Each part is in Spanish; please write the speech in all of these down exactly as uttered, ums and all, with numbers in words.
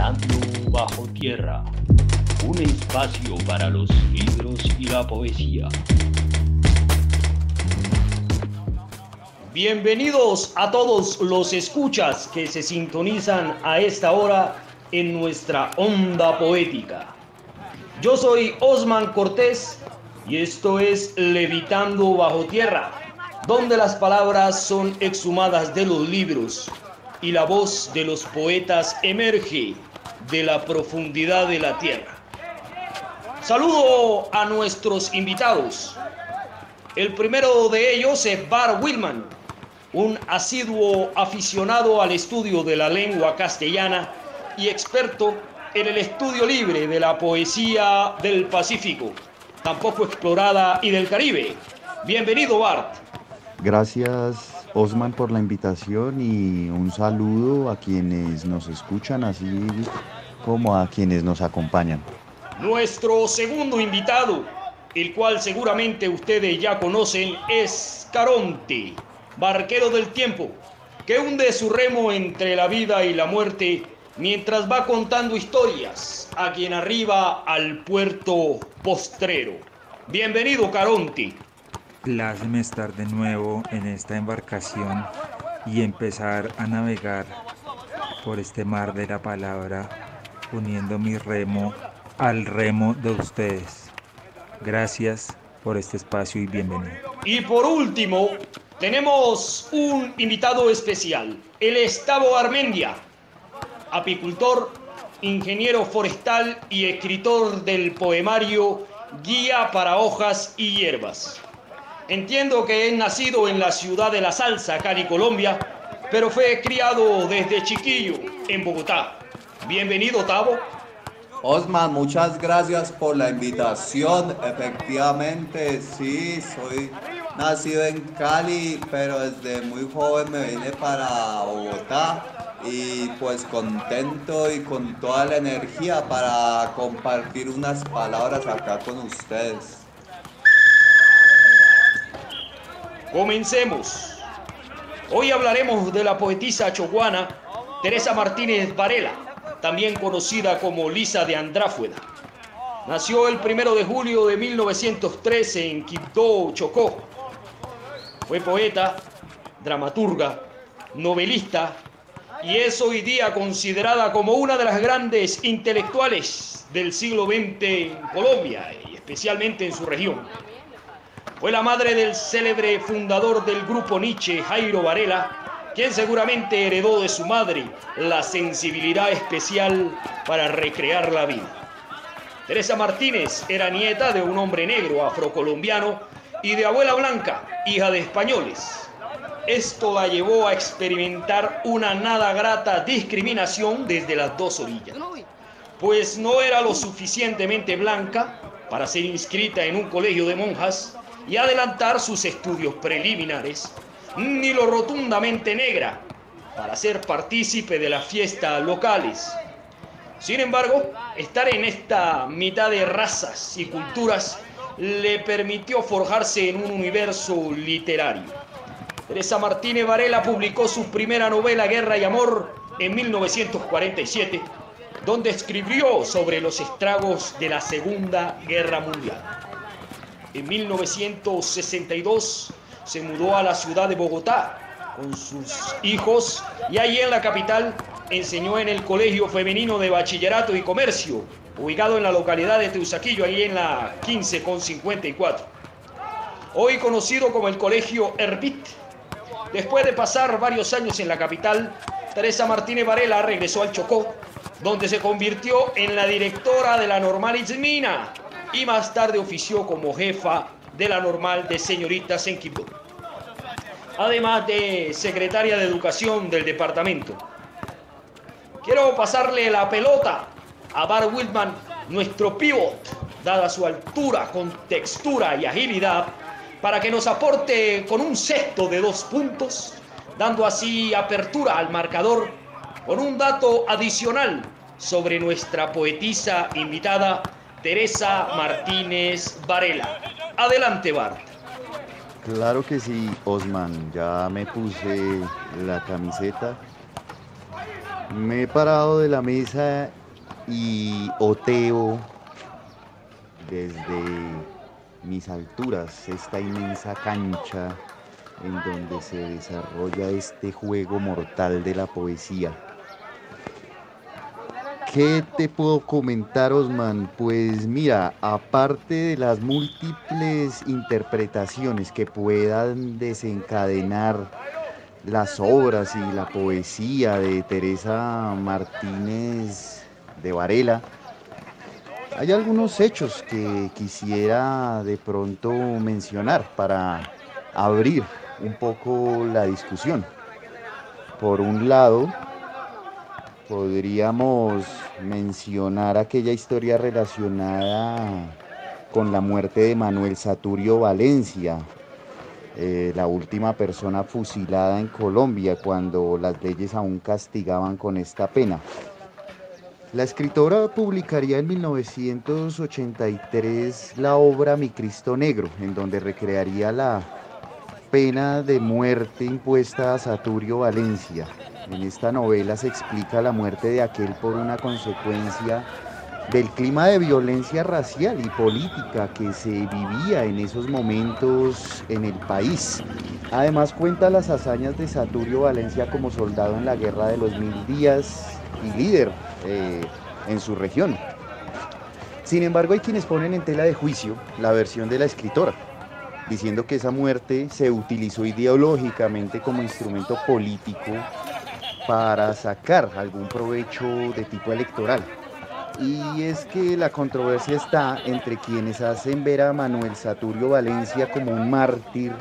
Levitando Bajo Tierra, un espacio para los libros y la poesía. Bienvenidos a todos los escuchas que se sintonizan a esta hora en nuestra onda poética. Yo soy Osman Cortés y esto es Levitando Bajo Tierra, donde las palabras son exhumadas de los libros y la voz de los poetas emerge de la profundidad de la tierra. Saludo a nuestros invitados. El primero de ellos es Bart Wildman, un asiduo aficionado al estudio de la lengua castellana y experto en el estudio libre de la poesía del Pacífico, tampoco explorada, y del Caribe. Bienvenido, Bart. Gracias, Osman, por la invitación y un saludo a quienes nos escuchan, así como a quienes nos acompañan. Nuestro segundo invitado, el cual seguramente ustedes ya conocen, es Caronte, barquero del tiempo, que hunde su remo entre la vida y la muerte mientras va contando historias a quien arriba al puerto postrero. Bienvenido, Caronte. Pláceme estar de nuevo en esta embarcación y empezar a navegar por este mar de la palabra, uniendo mi remo al remo de ustedes. Gracias por este espacio y bienvenido. Y por último, tenemos un invitado especial. Él es Tavo Garmendia, apicultor, ingeniero forestal y escritor del poemario Guía para Hojas y Hierbas. Entiendo que es nacido en la ciudad de La Salsa, Cali, Colombia, pero fue criado desde chiquillo en Bogotá. Bienvenido, Tavo. Osman, muchas gracias por la invitación. Efectivamente, sí, soy nacido en Cali, pero desde muy joven me vine para Bogotá y pues contento y con toda la energía para compartir unas palabras acá con ustedes. Comencemos. Hoy hablaremos de la poetisa chocoana Teresa Martínez Varela, también conocida como Lisa de Andráfueda. Nació el primero de julio de mil novecientos trece en Quibdó, Chocó. Fue poeta, dramaturga, novelista y es hoy día considerada como una de las grandes intelectuales del siglo veinte en Colombia y especialmente en su región. Fue la madre del célebre fundador del grupo Nietzsche, Jairo Varela, quien seguramente heredó de su madre la sensibilidad especial para recrear la vida. Teresa Martínez era nieta de un hombre negro afrocolombiano y de abuela blanca, hija de españoles. Esto la llevó a experimentar una nada grata discriminación desde las dos orillas, pues no era lo suficientemente blanca para ser inscrita en un colegio de monjas y adelantar sus estudios preliminares, ni lo rotundamente negra para ser partícipe de las fiestas locales. Sin embargo, estar en esta mitad de razas y culturas le permitió forjarse en un universo literario. Teresa Martínez Varela publicó su primera novela Guerra y Amor en mil novecientos cuarenta y siete, donde escribió sobre los estragos de la Segunda Guerra Mundial. En mil novecientos sesenta y dos se mudó a la ciudad de Bogotá con sus hijos y allí en la capital enseñó en el Colegio Femenino de Bachillerato y Comercio, ubicado en la localidad de Teusaquillo, allí en la quince con cincuenta y cuatro, hoy conocido como el Colegio Erbit. Después de pasar varios años en la capital, Teresa Martínez Varela regresó al Chocó, donde se convirtió en la directora de la Normal Ismina, y más tarde ofició como jefa de la Normal de Señoritas en Quibdó, además de secretaria de Educación del departamento. Quiero pasarle la pelota a Bart Wildman, nuestro pivot, dada su altura, contextura y agilidad, para que nos aporte con un sexto de dos puntos, dando así apertura al marcador con un dato adicional sobre nuestra poetisa invitada, Teresa Martínez Varela. Adelante, Bart. Claro que sí, Osman. Ya me puse la camiseta Me he parado de la mesa y oteo desde mis alturas esta inmensa cancha en donde se desarrolla este juego mortal de la poesía. ¿Qué te puedo comentar, Osman? Pues mira, aparte de las múltiples interpretaciones que puedan desencadenar las obras y la poesía de Teresa Martínez de Varela, hay algunos hechos que quisiera de pronto mencionar para abrir un poco la discusión. Por un lado, podríamos mencionar aquella historia relacionada con la muerte de Manuel Saturio Valencia, eh, la última persona fusilada en Colombia cuando las leyes aún castigaban con esta pena. La escritora publicaría en mil novecientos ochenta y tres la obra Mi Cristo Negro, en donde recrearía la pena de muerte impuesta a Saturio Valencia. En esta novela se explica la muerte de aquel por una consecuencia del clima de violencia racial y política que se vivía en esos momentos en el país. Además cuenta las hazañas de Saturio Valencia como soldado en la Guerra de los Mil Días y líder eh, en su región. Sin embargo, hay quienes ponen en tela de juicio la versión de la escritora, diciendo que esa muerte se utilizó ideológicamente como instrumento político para sacar algún provecho de tipo electoral. Y es que la controversia está entre quienes hacen ver a Manuel Saturio Valencia como un mártir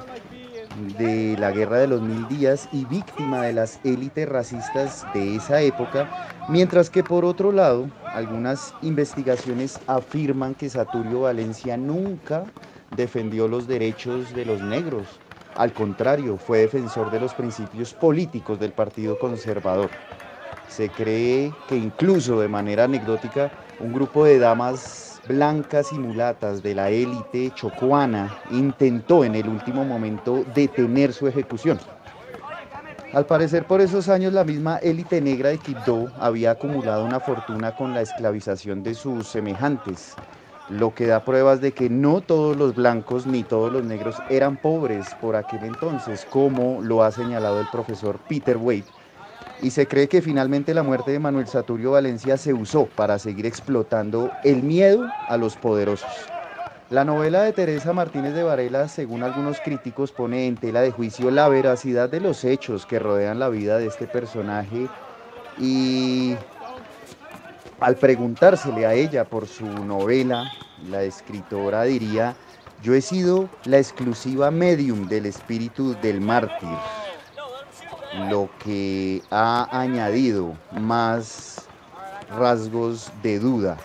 de la Guerra de los Mil Días y víctima de las élites racistas de esa época, mientras que por otro lado, algunas investigaciones afirman que Saturio Valencia nunca defendió los derechos de los negros. Al contrario, fue defensor de los principios políticos del Partido Conservador. Se cree que incluso de manera anecdótica, un grupo de damas blancas y mulatas de la élite chocoana intentó en el último momento detener su ejecución. Al parecer, por esos años la misma élite negra de Quibdó había acumulado una fortuna con la esclavización de sus semejantes, lo que da pruebas de que no todos los blancos ni todos los negros eran pobres por aquel entonces, como lo ha señalado el profesor Peter Wade. Y se cree que finalmente la muerte de Manuel Saturio Valencia se usó para seguir explotando el miedo a los poderosos. La novela de Teresa Martínez de Varela, según algunos críticos, pone en tela de juicio la veracidad de los hechos que rodean la vida de este personaje y... al preguntársele a ella por su novela, la escritora diría: yo he sido la exclusiva medium del espíritu del mártir, lo que ha añadido más rasgos de duda.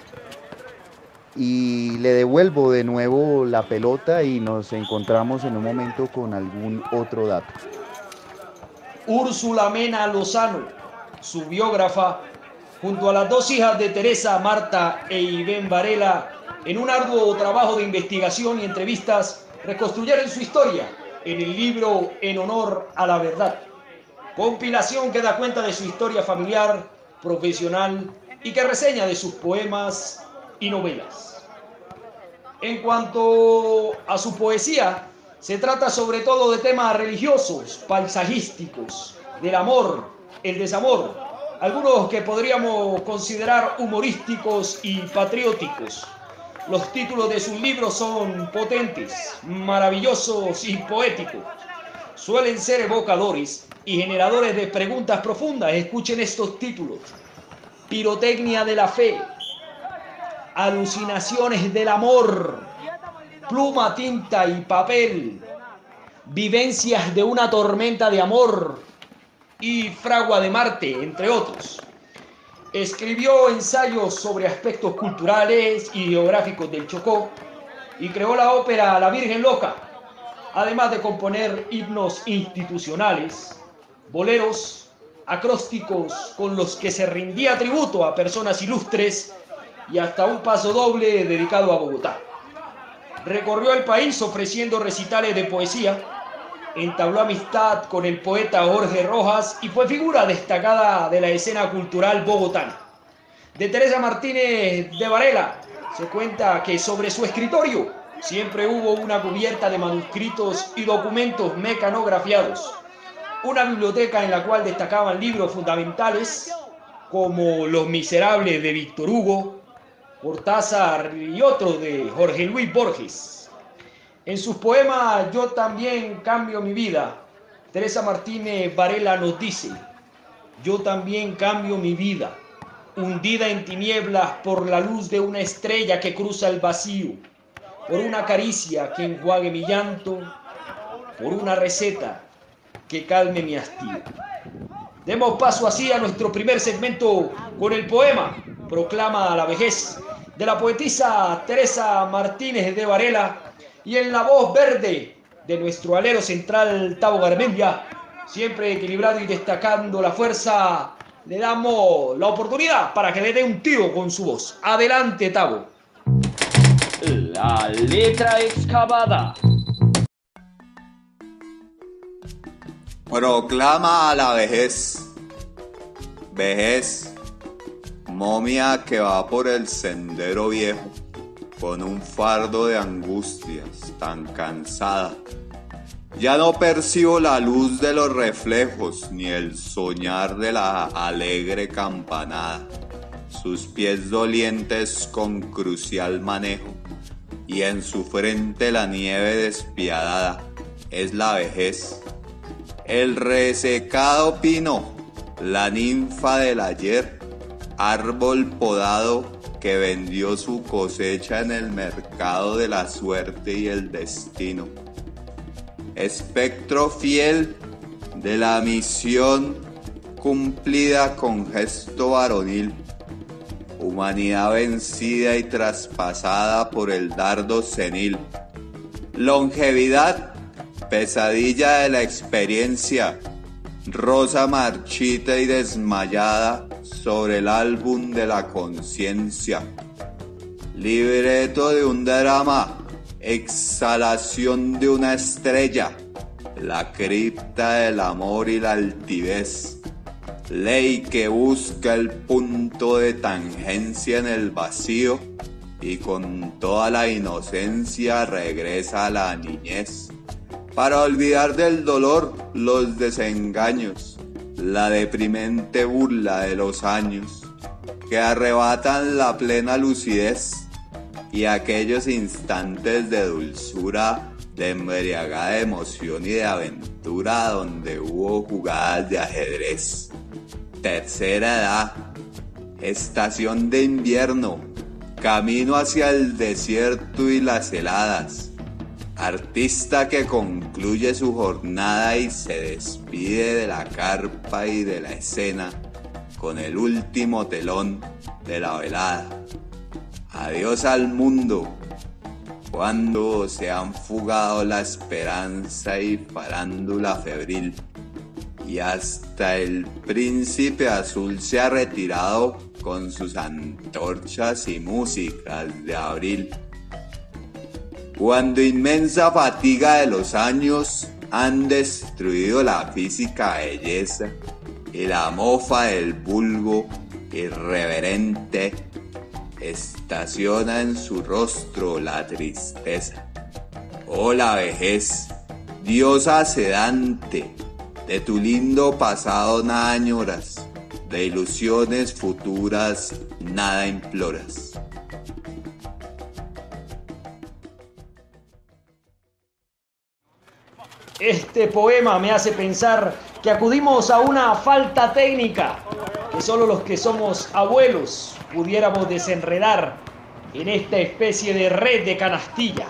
Y le devuelvo de nuevo la pelota y nos encontramos en un momento con algún otro dato. Úrsula Mena Lozano, su biógrafa, junto a las dos hijas de Teresa, Marta e Ibén Varela, en un arduo trabajo de investigación y entrevistas, reconstruyeron su historia en el libro En Honor a la Verdad, compilación que da cuenta de su historia familiar, profesional y que reseña de sus poemas y novelas. En cuanto a su poesía, se trata sobre todo de temas religiosos, paisajísticos, del amor, el desamor, algunos que podríamos considerar humorísticos y patrióticos. Los títulos de sus libros son potentes, maravillosos y poéticos. Suelen ser evocadores y generadores de preguntas profundas. Escuchen estos títulos: Pirotecnia de la fe, Alucinaciones del amor, Pluma, tinta y papel, Vivencias de una tormenta de amor y Fragua de Marte, entre otros. Escribió ensayos sobre aspectos culturales y geográficos del Chocó y creó la ópera La Virgen Loca, además de componer himnos institucionales, boleros, acrósticos con los que se rendía tributo a personas ilustres y hasta un paso doble dedicado a Bogotá. Recorrió el país ofreciendo recitales de poesía, Entabló amistad con el poeta Jorge Rojas y fue figura destacada de la escena cultural bogotana. De Teresa Martínez de Varela se cuenta que sobre su escritorio siempre hubo una cubierta de manuscritos y documentos mecanografiados, una biblioteca en la cual destacaban libros fundamentales como Los Miserables de Víctor Hugo, Cortázar y otros de Jorge Luis Borges. En sus poemas Yo También Cambio Mi Vida, Teresa Martínez Varela nos dice: yo también cambio mi vida, hundida en tinieblas por la luz de una estrella que cruza el vacío, por una caricia que enjuague mi llanto, por una receta que calme mi hastío. Demos paso así a nuestro primer segmento con el poema Proclama a la Vejez, de la poetisa Teresa Martínez de Varela, y en la voz verde de nuestro alero central Tavo Garmendia, siempre equilibrado y destacando la fuerza, le damos la oportunidad para que le dé un tiro con su voz. Adelante, Tavo. La letra excavada. Proclama a la vejez. Vejez, momia que va por el sendero viejo, con un fardo de angustias tan cansada. Ya no percibo la luz de los reflejos, ni el soñar de la alegre campanada. Sus pies dolientes con crucial manejo, y en su frente la nieve despiadada, es la vejez. El resecado pino, la ninfa del ayer, árbol podado, que vendió su cosecha en el mercado de la suerte y el destino. Espectro fiel de la misión cumplida con gesto varonil. Humanidad vencida y traspasada por el dardo senil. Longevidad, pesadilla de la experiencia. Rosa marchita y desmayada sobre el álbum de la conciencia. Libreto de un drama, exhalación de una estrella, la cripta del amor y la altivez. Ley que busca el punto de tangencia en el vacío y con toda la inocencia regresa a la niñez. Para olvidar del dolor los desengaños, la deprimente burla de los años, que arrebatan la plena lucidez y aquellos instantes de dulzura, de embriagada emoción y de aventura donde hubo jugadas de ajedrez. Tercera edad, estación de invierno, camino hacia el desierto y las heladas. Artista que concluye su jornada y se despide de la carpa y de la escena con el último telón de la velada. Adiós al mundo, cuando se han fugado la esperanza y farándula febril, y hasta el príncipe azul se ha retirado con sus antorchas y músicas de abril. Cuando inmensa fatiga de los años han destruido la física belleza y la mofa del vulgo irreverente estaciona en su rostro la tristeza. Oh la vejez, diosa sedante, de tu lindo pasado nada añoras, de ilusiones futuras nada imploras. Este poema me hace pensar que acudimos a una falta técnica que solo los que somos abuelos pudiéramos desenredar en esta especie de red de canastilla.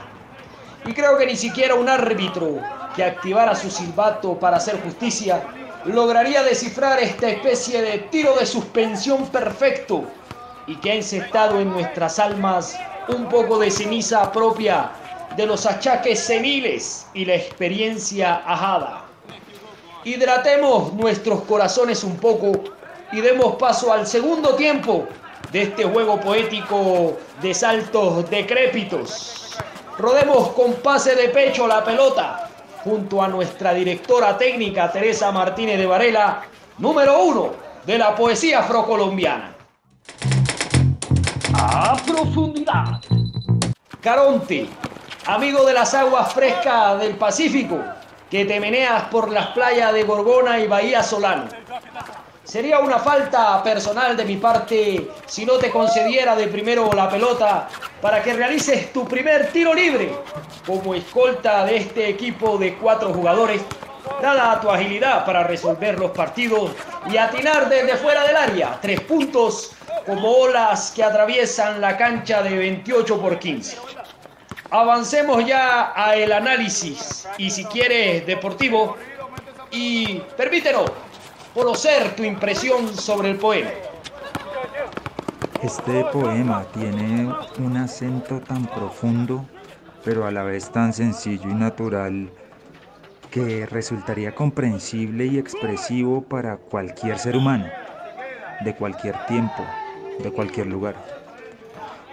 Y creo que ni siquiera un árbitro que activara su silbato para hacer justicia lograría descifrar esta especie de tiro de suspensión perfecto y que ha encestado en nuestras almas un poco de ceniza propia de los achaques seniles y la experiencia ajada. Hidratemos nuestros corazones un poco y demos paso al segundo tiempo de este juego poético de saltos decrépitos. Rodemos con pase de pecho la pelota junto a nuestra directora técnica Teresa Martínez de Varela, número uno de la poesía afrocolombiana. A profundidad. Caronte, amigo de las aguas frescas del Pacífico, que te meneas por las playas de Gorgona y Bahía Solano. Sería una falta personal de mi parte si no te concediera de primero la pelota para que realices tu primer tiro libre como escolta de este equipo de cuatro jugadores, dada tu agilidad para resolver los partidos y atinar desde fuera del área tres puntos como olas que atraviesan la cancha de veintiocho por quince. Avancemos ya a el análisis, y si quieres deportivo, y permítenos conocer tu impresión sobre el poema. Este poema tiene un acento tan profundo, pero a la vez tan sencillo y natural, que resultaría comprensible y expresivo para cualquier ser humano, de cualquier tiempo, de cualquier lugar,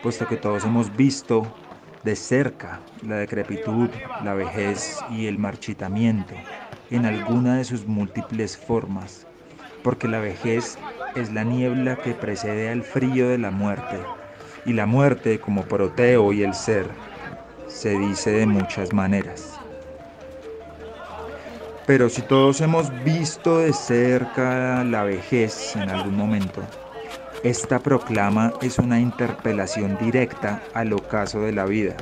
puesto que todos hemos visto de cerca la decrepitud, la vejez y el marchitamiento en alguna de sus múltiples formas, porque la vejez es la niebla que precede al frío de la muerte, y la muerte, como Proteo y el ser, se dice de muchas maneras. Pero si todos hemos visto de cerca la vejez en algún momento, esta proclama es una interpelación directa al ocaso de la vida.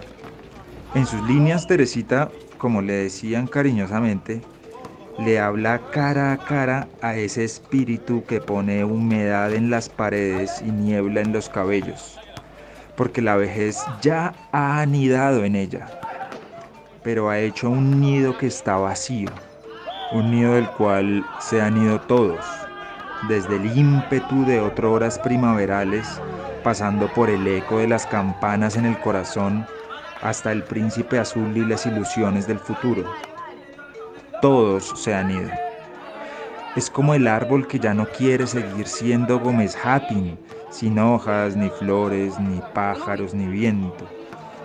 En sus líneas, Teresita, como le decían cariñosamente, le habla cara a cara a ese espíritu que pone humedad en las paredes y niebla en los cabellos, porque la vejez ya ha anidado en ella, pero ha hecho un nido que está vacío, un nido del cual se han ido todos, desde el ímpetu de otrohoras primaverales, pasando por el eco de las campanas en el corazón, hasta el príncipe azul y las ilusiones del futuro. Todos se han ido. Es como el árbol que ya no quiere seguir siendo Gómez Hattin, sin hojas, ni flores, ni pájaros, ni viento.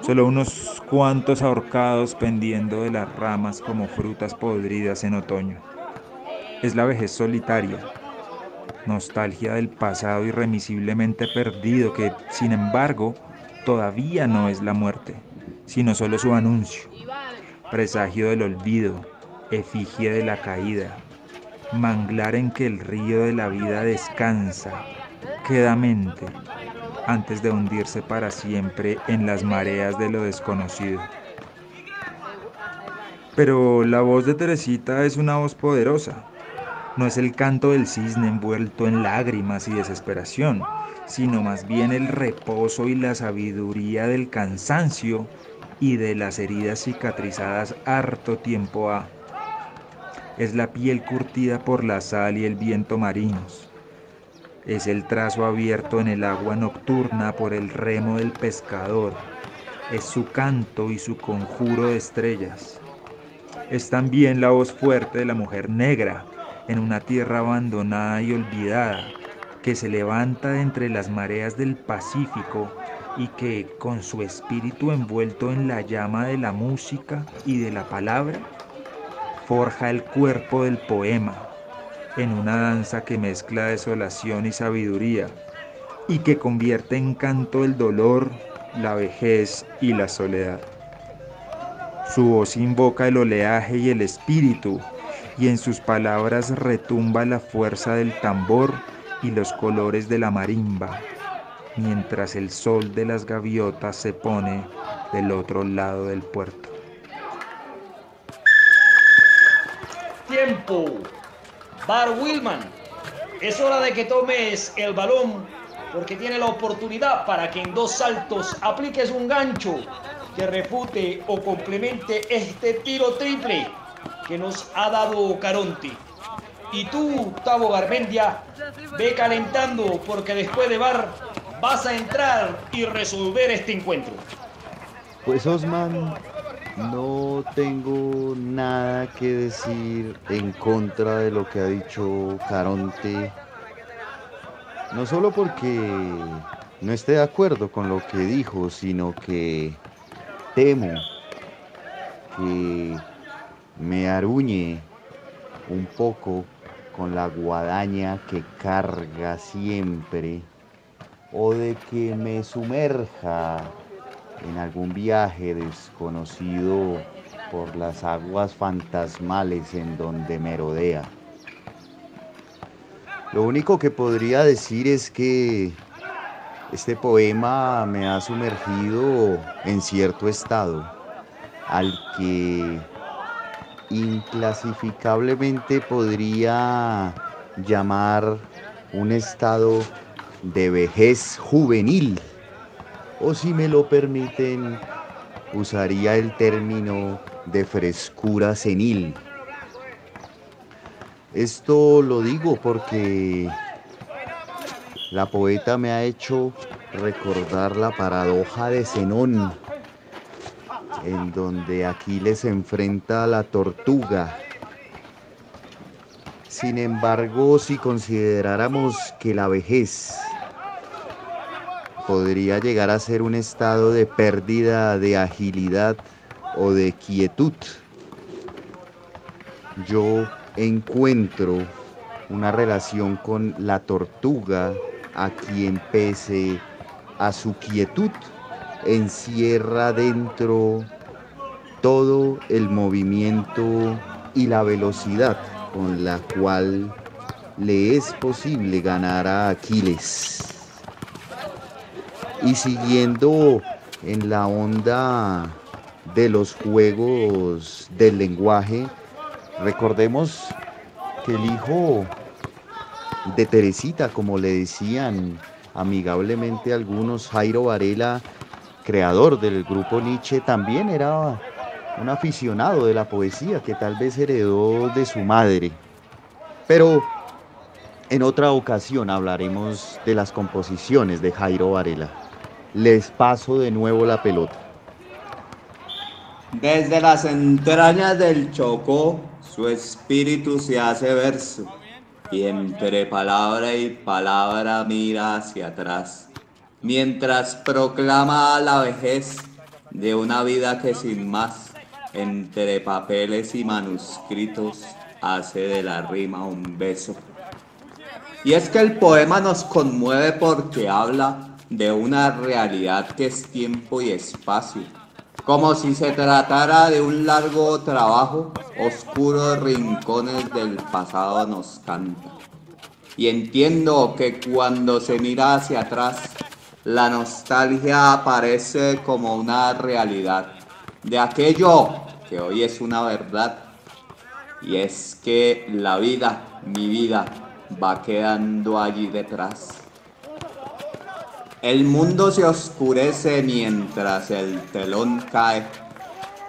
Solo unos cuantos ahorcados pendiendo de las ramas como frutas podridas en otoño. Es la vejez solitaria, nostalgia del pasado irremisiblemente perdido que, sin embargo, todavía no es la muerte, sino solo su anuncio, presagio del olvido, efigie de la caída, manglar en que el río de la vida descansa quedamente antes de hundirse para siempre en las mareas de lo desconocido. Pero la voz de Teresita es una voz poderosa. No es el canto del cisne envuelto en lágrimas y desesperación, sino más bien el reposo y la sabiduría del cansancio y de las heridas cicatrizadas harto tiempo ha. Es la piel curtida por la sal y el viento marinos. Es el trazo abierto en el agua nocturna por el remo del pescador. Es su canto y su conjuro de estrellas. Es también la voz fuerte de la mujer negra, en una tierra abandonada y olvidada, que se levanta de entre las mareas del Pacífico y que, con su espíritu envuelto en la llama de la música y de la palabra, forja el cuerpo del poema en una danza que mezcla desolación y sabiduría y que convierte en canto el dolor, la vejez y la soledad. Su voz invoca el oleaje y el espíritu, y en sus palabras retumba la fuerza del tambor y los colores de la marimba, mientras el sol de las gaviotas se pone del otro lado del puerto. Tiempo. Bart Wildman, es hora de que tomes el balón, porque tiene la oportunidad para que en dos saltos apliques un gancho que refute o complemente este tiro triple que nos ha dado Caronte. Y tú, Tavo Garmendia, ve calentando, porque después de Bar vas a entrar y resolver este encuentro. Pues, Osman, no tengo nada que decir en contra de lo que ha dicho Caronte. No solo porque no esté de acuerdo con lo que dijo, sino que temo que me aruñe un poco con la guadaña que carga siempre, o de que me sumerja en algún viaje desconocido por las aguas fantasmales en donde me rodea. Lo único que podría decir es que este poema me ha sumergido en cierto estado al que inclasificablemente podría llamar un estado de vejez juvenil, o si me lo permiten, usaría el término de frescura senil. Esto lo digo porque la poeta me ha hecho recordar la paradoja de Zenón, en donde Aquiles enfrenta a la tortuga. Sin embargo, si consideráramos que la vejez podría llegar a ser un estado de pérdida de agilidad o de quietud, yo encuentro una relación con la tortuga, a quien pese a su quietud encierra dentro todo el movimiento y la velocidad con la cual le es posible ganar a Aquiles. Y siguiendo en la onda de los juegos del lenguaje, recordemos que el hijo de Teresita, como le decían amigablemente algunos, Jairo Varela, creador del grupo Nietzsche, también era un aficionado de la poesía que tal vez heredó de su madre. Pero en otra ocasión hablaremos de las composiciones de Jairo Varela. Les paso de nuevo la pelota. Desde las entrañas del Chocó, su espíritu se hace verso, y entre palabra y palabra mira hacia atrás, mientras proclama la vejez de una vida que sin más, entre papeles y manuscritos, hace de la rima un beso. Y es que el poema nos conmueve porque habla de una realidad que es tiempo y espacio, como si se tratara de un largo trabajo, oscuros rincones del pasado nos canta. Y entiendo que cuando se mira hacia atrás, la nostalgia aparece como una realidad de aquello que hoy es una verdad. Y es que la vida, mi vida, va quedando allí detrás. El mundo se oscurece mientras el telón cae.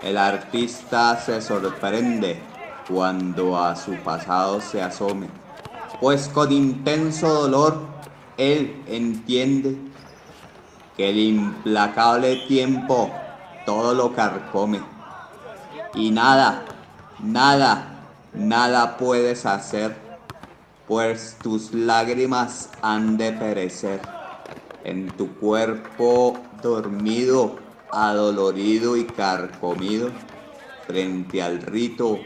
El artista se sorprende cuando a su pasado se asome, pues con intenso dolor él entiende que el implacable tiempo todo lo carcome. Y nada, nada, nada puedes hacer, pues tus lágrimas han de perecer en tu cuerpo dormido, adolorido y carcomido frente al rito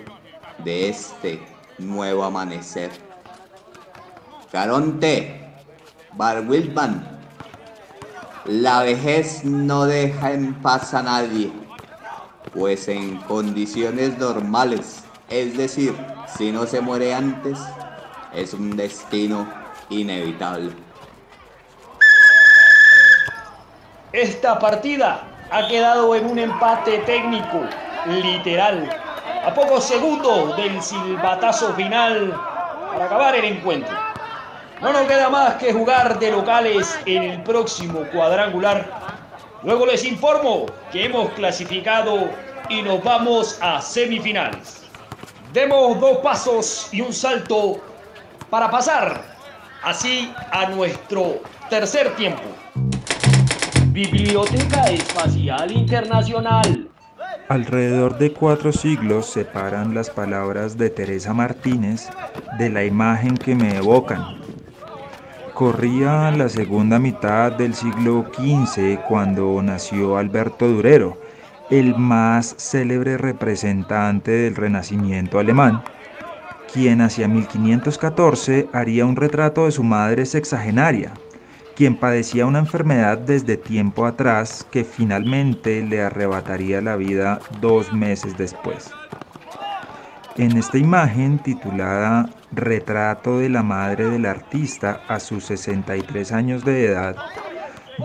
de este nuevo amanecer. Caronte, Bart Wildman. La vejez no deja en paz a nadie, pues en condiciones normales, es decir, si no se muere antes, es un destino inevitable. Esta partida ha quedado en un empate técnico, literal, a pocos segundos del silbatazo final para acabar el encuentro. No nos queda más que jugar de locales en el próximo cuadrangular. Luego les informo que hemos clasificado y nos vamos a semifinales. Demos dos pasos y un salto para pasar así a nuestro tercer tiempo. Biblioteca Espacial Internacional. Alrededor de cuatro siglos separan las palabras de Teresa Martínez de la imagen que me evocan. Corría la segunda mitad del siglo quince cuando nació Alberto Durero, el más célebre representante del Renacimiento alemán, quien hacia mil quinientos catorce haría un retrato de su madre sexagenaria, quien padecía una enfermedad desde tiempo atrás que finalmente le arrebataría la vida dos meses después. En esta imagen, titulada Retrato de la madre del artista a sus sesenta y tres años de edad,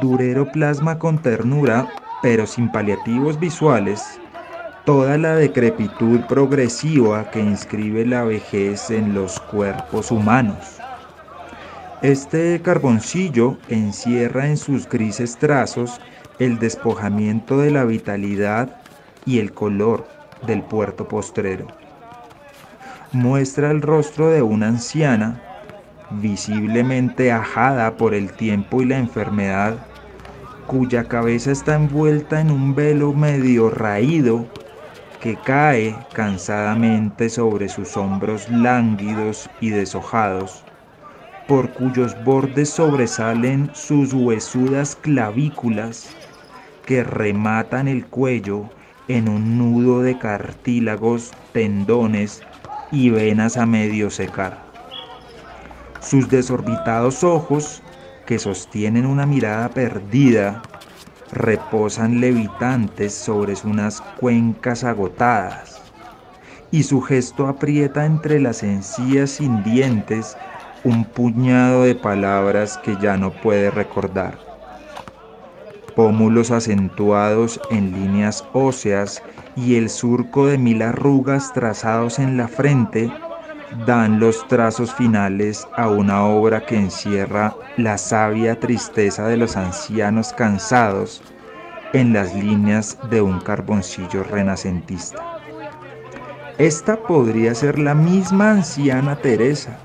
Durero plasma con ternura, pero sin paliativos visuales, toda la decrepitud progresiva que inscribe la vejez en los cuerpos humanos. Este carboncillo encierra en sus grises trazos el despojamiento de la vitalidad y el color del puerto postrero. Muestra el rostro de una anciana, visiblemente ajada por el tiempo y la enfermedad, cuya cabeza está envuelta en un velo medio raído que cae cansadamente sobre sus hombros lánguidos y deshojados, por cuyos bordes sobresalen sus huesudas clavículas que rematan el cuello en un nudo de cartílagos, tendones y venas a medio secar. Sus desorbitados ojos, que sostienen una mirada perdida, reposan levitantes sobre unas cuencas agotadas, y su gesto aprieta entre las encías sin dientes un puñado de palabras que ya no puede recordar. Pómulos acentuados en líneas óseas y el surco de mil arrugas trazados en la frente dan los trazos finales a una obra que encierra la sabia tristeza de los ancianos cansados en las líneas de un carboncillo renacentista. Esta podría ser la misma anciana Teresa,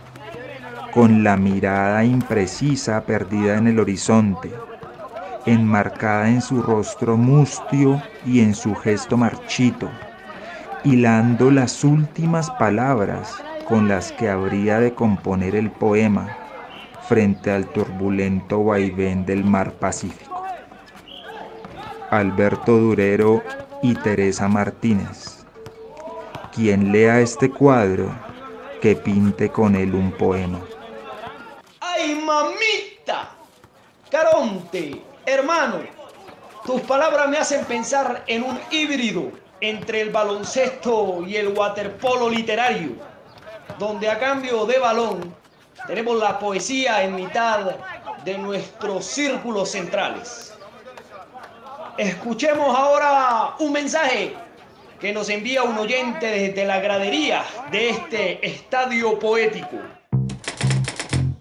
con la mirada imprecisa perdida en el horizonte, enmarcada en su rostro mustio y en su gesto marchito, hilando las últimas palabras con las que habría de componer el poema frente al turbulento vaivén del mar Pacífico. Alberto Durero y Teresa Martínez. Quien lea este cuadro, que pinte con él un poema. ¡Ay, mamita! Caronte, hermano, tus palabras me hacen pensar en un híbrido entre el baloncesto y el waterpolo literario, donde a cambio de balón tenemos la poesía en mitad de nuestros círculos centrales. Escuchemos ahora un mensaje que nos envía un oyente desde la gradería de este estadio poético.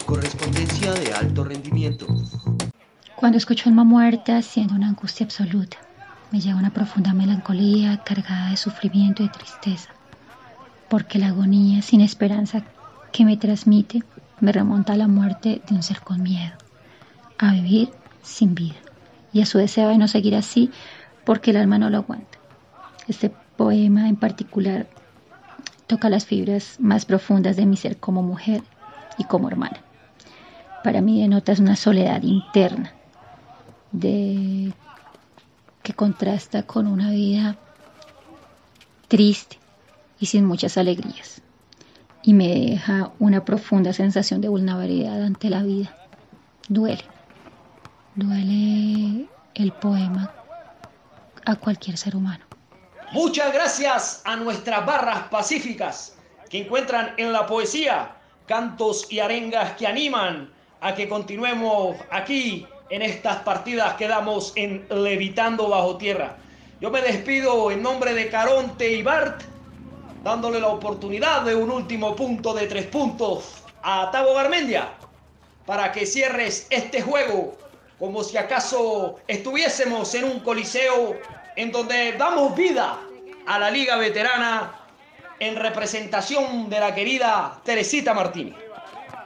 Correspondencia de alto rendimiento. Cuando escucho alma muerta, siento una angustia absoluta. Me lleva una profunda melancolía cargada de sufrimiento y de tristeza, porque la agonía sin esperanza que me transmite me remonta a la muerte de un ser con miedo, a vivir sin vida, y a su deseo de no seguir así porque el alma no lo aguanta. Este poema en particular toca las fibras más profundas de mi ser como mujer y como hermana. Para mí denota una soledad interna de... que contrasta con una vida triste y sin muchas alegrías, y me deja una profunda sensación de vulnerabilidad ante la vida. Duele, duele el poema a cualquier ser humano. Muchas gracias a nuestras barras pacíficas, que encuentran en la poesía cantos y arengas que animan a que continuemos aquí en estas partidas que damos en Levitando Bajo Tierra. Yo me despido en nombre de Caronte y Bart, dándole la oportunidad de un último punto de tres puntos a Tavo Garmendia, para que cierres este juego como si acaso estuviésemos en un coliseo, en donde damos vida a la Liga Veterana en representación de la querida Teresita Martínez.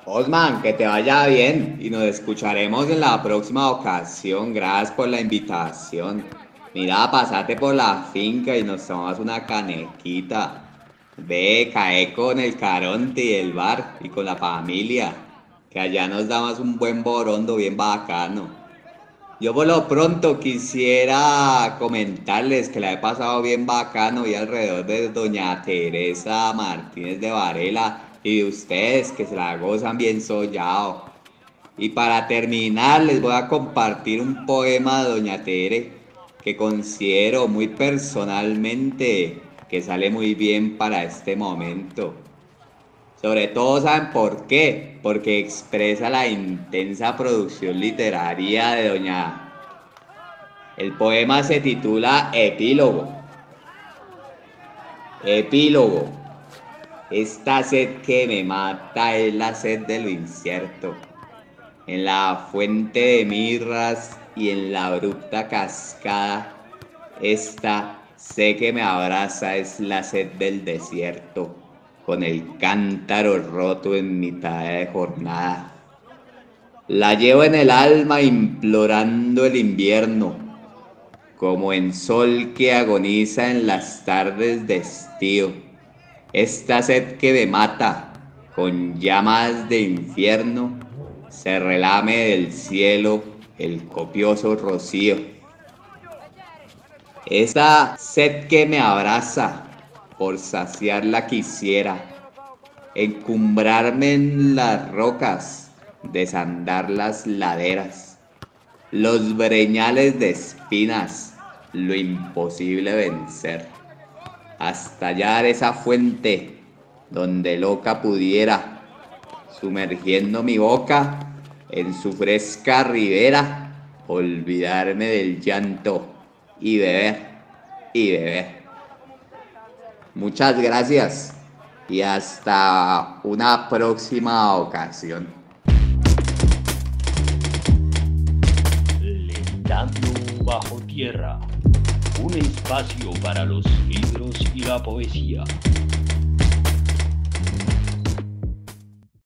Osman, que te vaya bien y nos escucharemos en la próxima ocasión. Gracias por la invitación. Mira, pasate por la finca y nos tomamos una canequita. Ve, cae con el Caronte y el Bar y con la familia, que allá nos damos un buen borondo bien bacano. Yo por lo pronto quisiera comentarles que la he pasado bien bacano y alrededor de doña Teresa Martínez de Varela y de ustedes que se la gozan bien sollado. Y para terminar les voy a compartir un poema de doña Tere que considero muy personalmente que sale muy bien para este momento. Sobre todo, ¿saben por qué? Porque expresa la intensa producción literaria de doña. El poema se titula Epílogo. Epílogo. Esta sed que me mata es la sed de lo incierto. En la fuente de mirras y en la abrupta cascada, esta sed que me abraza es la sed del desierto. Con el cántaro roto en mitad de jornada. La llevo en el alma implorando el invierno, como en sol que agoniza en las tardes de estío. Esta sed que me mata, con llamas de infierno, se relame del cielo el copioso rocío. Esta sed que me abraza, por saciarla quisiera, encumbrarme en las rocas, desandar las laderas, los breñales de espinas, lo imposible vencer, hasta hallar esa fuente donde loca pudiera, sumergiendo mi boca en su fresca ribera, olvidarme del llanto y beber, y beber. Muchas gracias y hasta una próxima ocasión. Levitando bajo tierra, un espacio para los libros y la poesía.